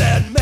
understand me.